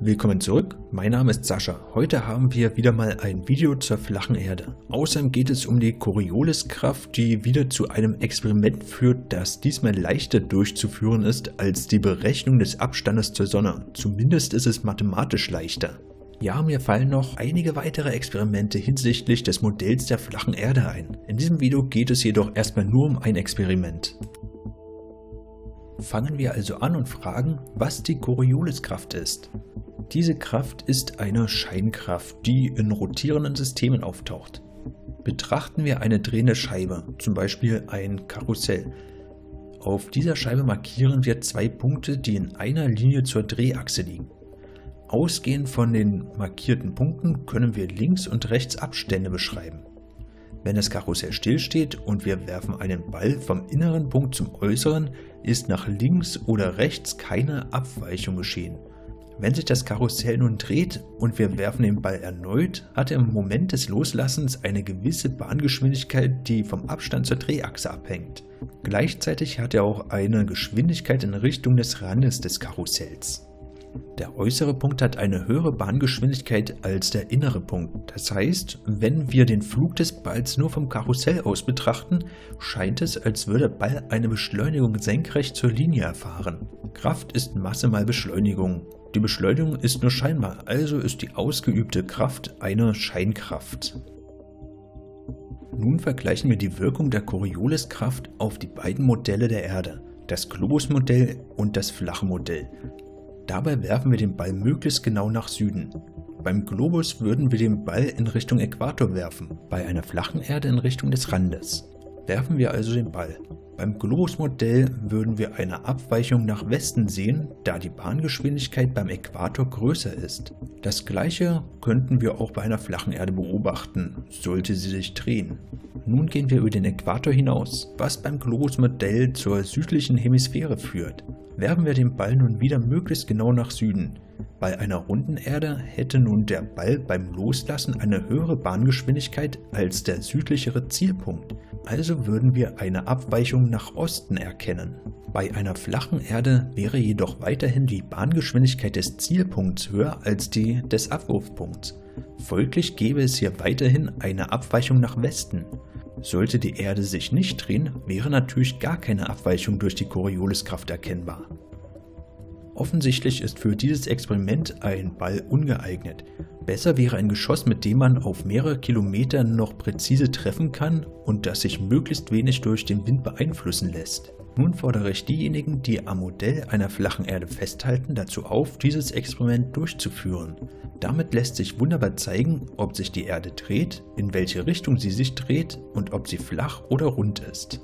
Willkommen zurück, mein Name ist Sascha. Heute haben wir wieder mal ein Video zur flachen Erde. Außerdem geht es um die Corioliskraft, die wieder zu einem Experiment führt, das diesmal leichter durchzuführen ist als die Berechnung des Abstandes zur Sonne. Zumindest ist es mathematisch leichter. Ja, mir fallen noch einige weitere Experimente hinsichtlich des Modells der flachen Erde ein. In diesem Video geht es jedoch erstmal nur um ein Experiment. Fangen wir also an und fragen, was die Corioliskraft ist. Diese Kraft ist eine Scheinkraft, die in rotierenden Systemen auftaucht. Betrachten wir eine drehende Scheibe, zum Beispiel ein Karussell. Auf dieser Scheibe markieren wir zwei Punkte, die in einer Linie zur Drehachse liegen. Ausgehend von den markierten Punkten können wir links und rechts Abstände beschreiben. Wenn das Karussell stillsteht und wir werfen einen Ball vom inneren Punkt zum äußeren, ist nach links oder rechts keine Abweichung geschehen. Wenn sich das Karussell nun dreht und wir werfen den Ball erneut, hat er im Moment des Loslassens eine gewisse Bahngeschwindigkeit, die vom Abstand zur Drehachse abhängt. Gleichzeitig hat er auch eine Geschwindigkeit in Richtung des Randes des Karussells. Der äußere Punkt hat eine höhere Bahngeschwindigkeit als der innere Punkt. Das heißt, wenn wir den Flug des Balls nur vom Karussell aus betrachten, scheint es, als würde der Ball eine Beschleunigung senkrecht zur Linie erfahren. Kraft ist Masse mal Beschleunigung. Die Beschleunigung ist nur scheinbar, also ist die ausgeübte Kraft eine Scheinkraft. Nun vergleichen wir die Wirkung der Corioliskraft auf die beiden Modelle der Erde, das Globusmodell und das flache Modell. Dabei werfen wir den Ball möglichst genau nach Süden. Beim Globus würden wir den Ball in Richtung Äquator werfen, bei einer flachen Erde in Richtung des Randes. Werfen wir also den Ball. Beim Globusmodell würden wir eine Abweichung nach Westen sehen, da die Bahngeschwindigkeit beim Äquator größer ist. Das gleiche könnten wir auch bei einer flachen Erde beobachten, sollte sie sich drehen. Nun gehen wir über den Äquator hinaus, was beim Globusmodell zur südlichen Hemisphäre führt. Werfen wir den Ball nun wieder möglichst genau nach Süden. Bei einer runden Erde hätte nun der Ball beim Loslassen eine höhere Bahngeschwindigkeit als der südlichere Zielpunkt, also würden wir eine Abweichung nach Osten erkennen. Bei einer flachen Erde wäre jedoch weiterhin die Bahngeschwindigkeit des Zielpunkts höher als die des Abwurfpunkts. Folglich gäbe es hier weiterhin eine Abweichung nach Westen. Sollte die Erde sich nicht drehen, wäre natürlich gar keine Abweichung durch die Corioliskraft erkennbar. Offensichtlich ist für dieses Experiment ein Ball ungeeignet. Besser wäre ein Geschoss, mit dem man auf mehrere Kilometer noch präzise treffen kann und das sich möglichst wenig durch den Wind beeinflussen lässt. Nun fordere ich diejenigen, die am Modell einer flachen Erde festhalten, dazu auf, dieses Experiment durchzuführen. Damit lässt sich wunderbar zeigen, ob sich die Erde dreht, in welche Richtung sie sich dreht und ob sie flach oder rund ist.